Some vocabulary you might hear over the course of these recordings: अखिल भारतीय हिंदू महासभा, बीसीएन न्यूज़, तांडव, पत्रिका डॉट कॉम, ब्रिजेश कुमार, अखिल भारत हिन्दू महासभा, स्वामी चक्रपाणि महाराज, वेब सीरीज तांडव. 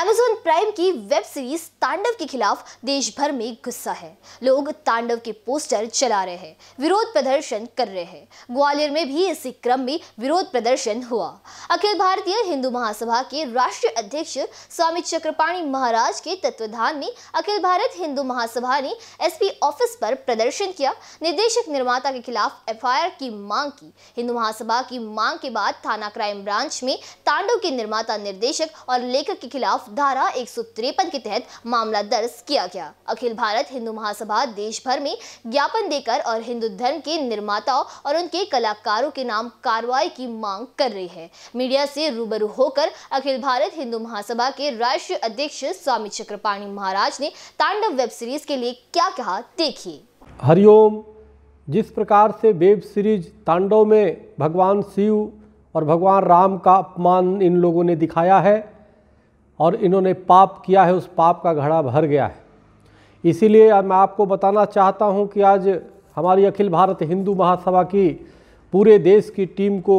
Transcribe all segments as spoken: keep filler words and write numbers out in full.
Amazon prime की वेब सीरीज तांडव के खिलाफ देश भर में गुस्सा है। लोग तांडव के पोस्टर चला रहे हैं, विरोध प्रदर्शन कर रहे हैं। ग्वालियर में भी इसी क्रम में विरोध प्रदर्शन हुआ। अखिल भारतीय हिंदू महासभा के राष्ट्रीय अध्यक्ष स्वामी चक्रपाणि महाराज के तत्वाधान में अखिल भारत हिंदू महासभा ने एसपी ऑफिस पर प्रदर्शन किया, निर्देशक निर्माता के खिलाफ एफ आई आर की मांग की। हिंदू महासभा की मांग के बाद थाना क्राइम ब्रांच में तांडव के निर्माता, निर्देशक और लेखक के खिलाफ धारा एक सौ तिरपन के तहत मामला दर्ज किया गया। अखिल भारत हिंदू महासभा देश भर में ज्ञापन देकर और हिंदू धर्म के निर्माताओं और उनके कलाकारों के नाम कार्रवाई की मांग कर रही है। मीडिया से रूबरू होकर अखिल भारत हिंदू महासभा के राष्ट्रीय अध्यक्ष स्वामी चक्रपाणि महाराज ने तांडव वेब सीरीज के लिए क्या कहा, देखिए। हरिओम। जिस प्रकार से वेब सीरीज तांडव में भगवान शिव और भगवान राम का अपमान इन लोगों ने दिखाया है और इन्होंने पाप किया है, उस पाप का घड़ा भर गया है। इसीलिए मैं आपको बताना चाहता हूं कि आज हमारी अखिल भारत हिंदू महासभा की पूरे देश की टीम को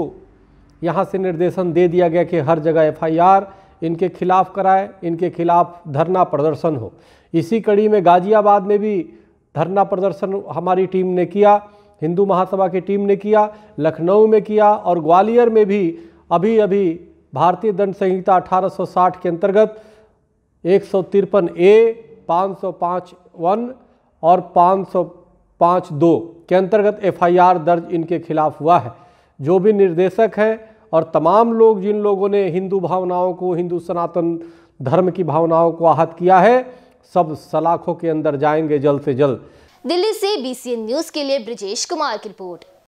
यहां से निर्देशन दे दिया गया कि हर जगह एफ आई आर इनके खिलाफ कराए, इनके खिलाफ धरना प्रदर्शन हो। इसी कड़ी में गाजियाबाद में भी धरना प्रदर्शन हमारी टीम ने किया, हिंदू महासभा की टीम ने किया, लखनऊ में किया और ग्वालियर में भी अभी अभी भारतीय दंड संहिता अठारह सौ साठ के अंतर्गत एक सौ तिरपन ए पाँच सौ पाँच वन और पाँच सौ पाँच दो के अंतर्गत एफ आई आर दर्ज इनके खिलाफ हुआ है। जो भी निर्देशक हैं और तमाम लोग जिन लोगों ने हिंदू भावनाओं को, हिंदू सनातन धर्म की भावनाओं को आहत किया है, सब सलाखों के अंदर जाएंगे जल्द से जल्द। दिल्ली से बी सी एन न्यूज़ के लिए ब्रिजेश कुमार की रिपोर्ट।